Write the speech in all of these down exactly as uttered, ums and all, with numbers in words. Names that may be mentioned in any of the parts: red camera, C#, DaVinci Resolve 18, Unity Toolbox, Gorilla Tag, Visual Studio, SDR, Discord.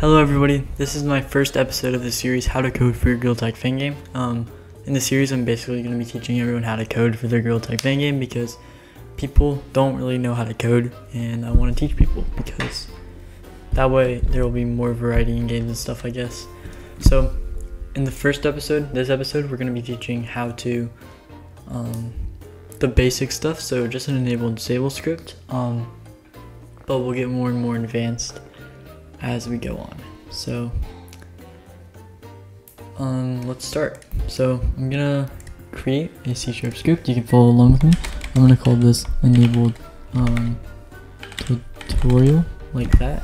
Hello everybody, this is my first episode of the series How to Code for Your Gorilla Tag Fan Game. Um, in the series I'm basically going to be teaching everyone how to code for their Gorilla Tag Fan Game because people don't really know how to code, and I want to teach people because that way there will be more variety in games and stuff, I guess. So in the first episode, this episode, we're going to be teaching how to um, the basic stuff, so just an enable and disable script, um, but we'll get more and more advanced as we go on. So um, let's start. So I'm gonna create a C# script. You can follow along with me. I'm gonna call this enabled um, tutorial, like that,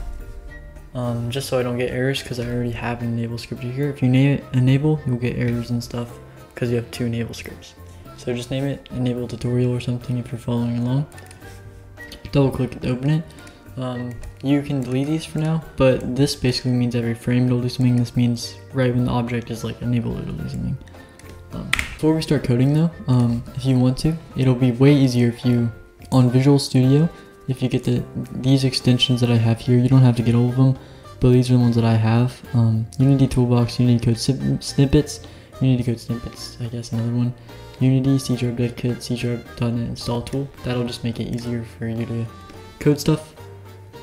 um, just so I don't get errors, because I already have an enable script here. If you name it enable, you'll get errors and stuff because you have two enable scripts. So just name it enable tutorial or something if you're following along. Double click to open it. Um, you can delete these for now, but this basically means every frame it'll do something. This means right when the object is like enabled, it'll do something. Um, before we start coding though, um, if you want to, it'll be way easier if you, on Visual Studio, if you get the these extensions that I have here. You don't have to get all of them, but these are the ones that I have. Um, Unity Toolbox, Unity Code Snippets, Unity Code Snippets, I guess another one. Unity, C sharp Dead Kit, C sharp dot net Install Tool. That'll just make it easier for you to code stuff.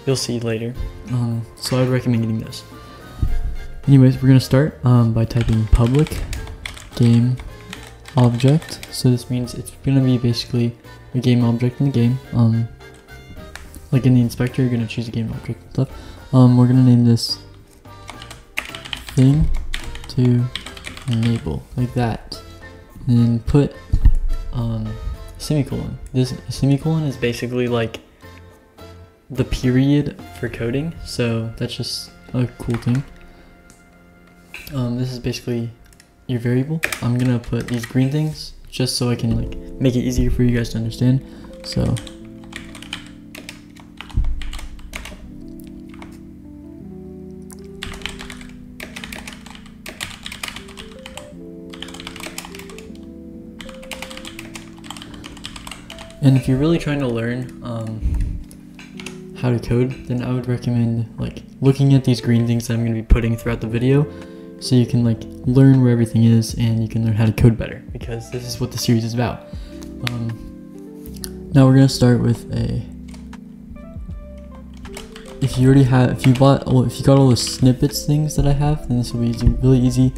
You'll see later, um, so I would recommend getting those. Anyways, we're gonna start um, by typing public game object. So this means it's gonna be basically a game object in the game. Um, like in the inspector, you're gonna choose a game object and stuff. Um, we're gonna name this thing to enable, like that, and then put um, semicolon. This semicolon is basically like the period for coding, so that's just a cool thing. Um, this is basically your variable. I'm gonna put these green things just so I can like make it easier for you guys to understand. So and if you're really trying to learn um, how to code, then I would recommend like looking at these green things that I'm going to be putting throughout the video, so you can like learn where everything is and you can learn how to code better, because this is what the series is about. Um, now we're going to start with a, if you already have, if you bought, well, if you got all the snippets things that I have, then this will be easy, really easy,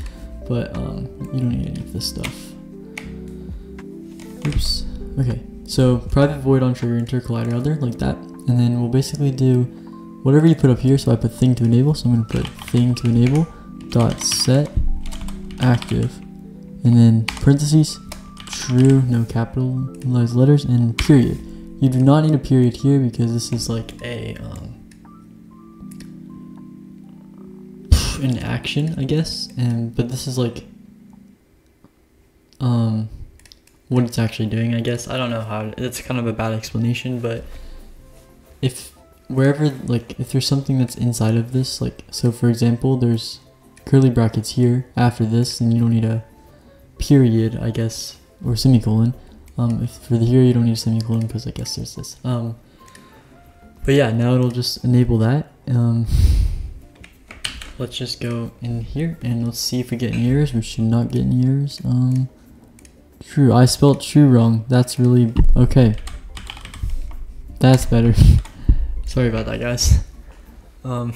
but um, you don't need any of this stuff. Oops. Okay. So private void on trigger enter collider other, like that. And then we'll basically do whatever you put up here. So I put thing to enable, so I'm going to put thing to enable dot set active, and then parentheses, true, no capitalized letters, and period. You do not need a period here because this is like a um, an action, I guess, and but this is like um what it's actually doing, I guess. I don't know how to, it's kind of a bad explanation, but if wherever, like if there's something that's inside of this, like so for example there's curly brackets here after this, and you don't need a period, I guess, or semicolon. Um if for the here you don't need a semicolon because I guess there's this. Um but yeah, now it'll just enable that. Um let's just go in here and let's see if we get any errors. We should not get any errors. Um true, I spelled true wrong. That's really okay. That's better. Sorry about that, guys. Um,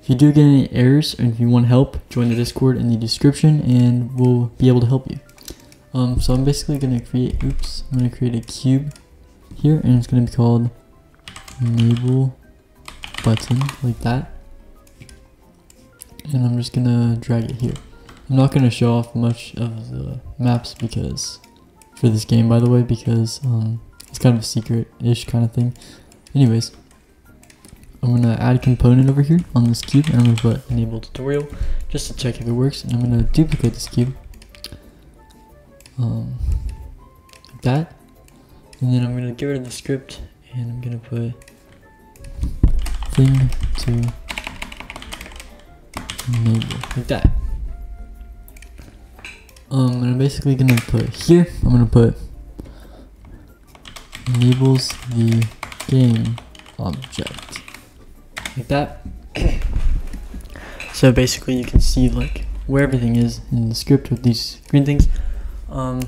if you do get any errors and if you want help, join the Discord in the description and we'll be able to help you. Um, so I'm basically going to create, oops, I'm going to create a cube here, and it's going to be called enable button, like that. And I'm just going to drag it here. I'm not going to show off much of the maps because, for this game by the way, because, um, it's kind of a secret-ish kind of thing. Anyways, I'm going to add a component over here on this cube, and I'm going to put enable tutorial just to check if it works. And I'm going to duplicate this cube, um, like that. And then I'm going to get rid of the script, and I'm going to put thing to enable, like that. Um, and I'm basically going to put here, I'm going to put enables the game object, like that. So basically you can see like where everything is in the script with these green things. Um,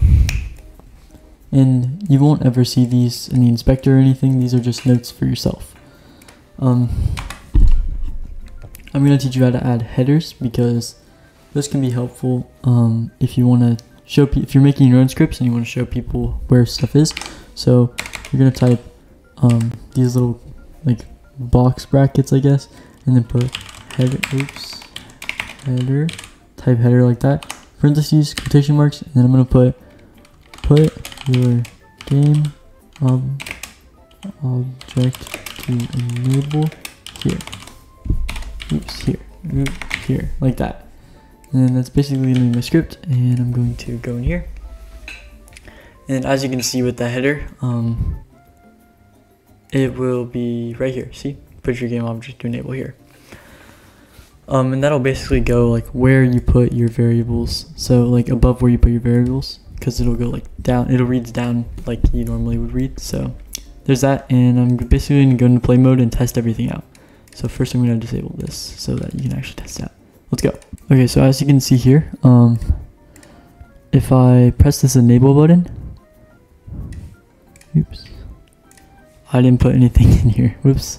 and you won't ever see these in the inspector or anything. These are just notes for yourself. Um, I'm going to teach you how to add headers, because this can be helpful um, if you want to show people, if you're making your own scripts and you want to show people where stuff is. So you're going to type um, these little like box brackets, I guess, and then put header, oops, header, type header like that, parentheses, quotation marks, and then I'm going to put, put your game um, object to enable here. Oops, here, oops, here, like that. And that's basically leaving my script, and I'm going to go in here. And as you can see with the header, um, it will be right here, see? Put your game object to enable here. Um, and that'll basically go like where you put your variables, so like above where you put your variables, because it'll go like down, it'll read down like you normally would read, so there's that. And I'm basically going to go into play mode and test everything out. So first I'm going to disable this so that you can actually test it out. Let's go. Okay, so as you can see here, um, if I press this enable button, oops, I didn't put anything in here. Whoops,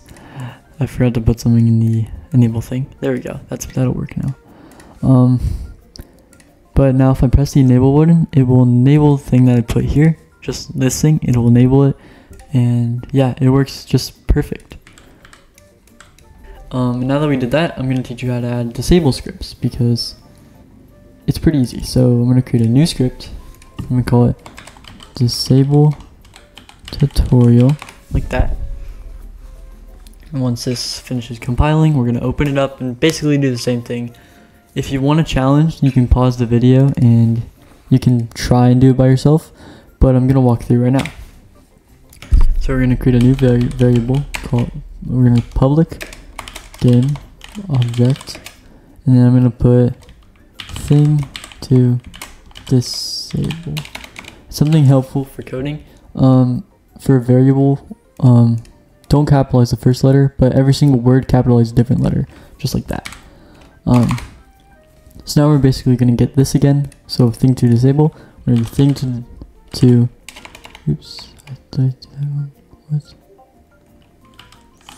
I forgot to put something in the enable thing. There we go. That's that'll work now. Um, but now if I press the enable button, it will enable the thing that I put here. Just this thing, it will enable it, and yeah, it works just perfect. Um, now that we did that, I'm going to teach you how to add disable scripts, because it's pretty easy. So I'm going to create a new script. I'm going to call it disable tutorial, like that. And once this finishes compiling, we're going to open it up and basically do the same thing. If you want a challenge, you can pause the video and you can try and do it by yourself, but I'm going to walk through right now. So we're going to create a new vari variable called, we're going to public game object, and then I'm gonna put thing to disable. Something helpful for coding, um, for a variable, um, don't capitalize the first letter, but every single word capitalize a different letter, just like that. Um, so now we're basically gonna get this again. So thing to disable, we're gonna thing to to, oops, what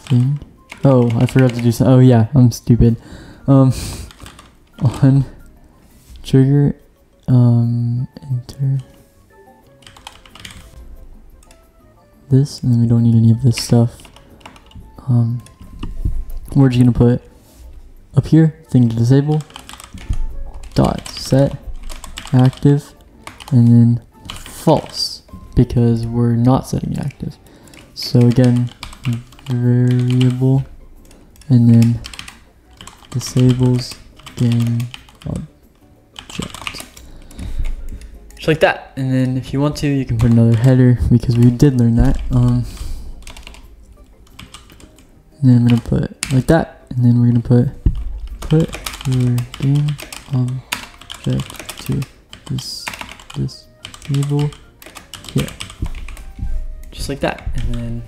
thing. Oh, I forgot to do some. Oh yeah, I'm stupid. Um, on trigger, um, enter this, and then we don't need any of this stuff. Um, we're just gonna put up here thing to disable dot set active, and then false, because we're not setting it active. So again, variable. And then disables game object. Just like that. And then if you want to, you can put another header, because we did learn that. Um, and then I'm going to put like that. And then we're going to put put your game object to this disable here. Just like that. And then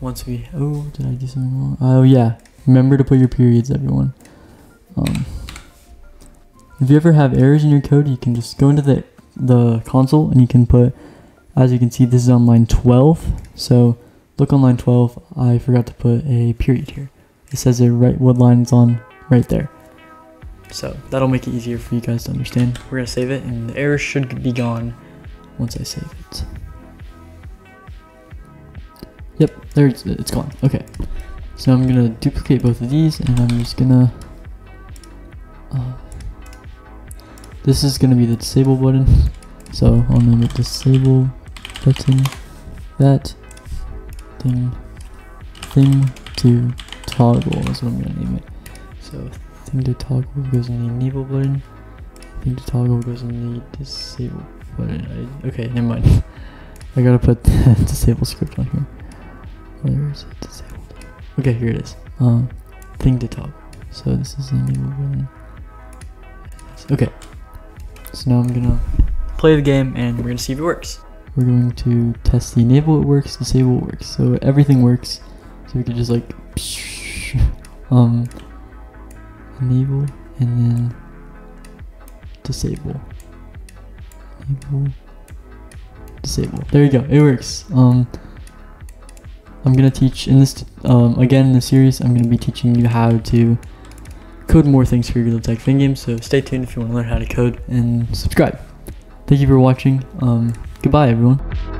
once we, oh, did I do something wrong? Oh yeah, remember to put your periods, everyone. Um, if you ever have errors in your code, you can just go into the, the console and you can put, as you can see, this is on line twelve. So look on line twelve, I forgot to put a period here. It says it right, what line it's on right there. So that'll make it easier for you guys to understand. We're gonna save it, and the error should be gone once I save it. Yep, there it's, it's gone. Okay, so I'm gonna duplicate both of these, and I'm just gonna. Uh, this is gonna be the disable button, so I'll name it disable button. That thing thing to toggle is what I'm gonna name it. So thing to toggle goes in the enable button. Thing to toggle goes in the disable button. I, okay, never mind. I gotta put the disable script on here. Where is it disabled? Okay, here it is. Um, thing to toggle. So this is enable button. Okay. So now I'm gonna play the game, and we're gonna see if it works. We're going to test the enable it works, disable it works. So everything works. So we can just like, um, enable and then disable. Enable, disable. There you go. It works. Um, I'm gonna teach in this um, again in the series. I'm gonna be teaching you how to code more things for your Gorilla Tag Fin game. So stay tuned if you want to learn how to code, and subscribe. Thank you for watching. Um, goodbye, everyone.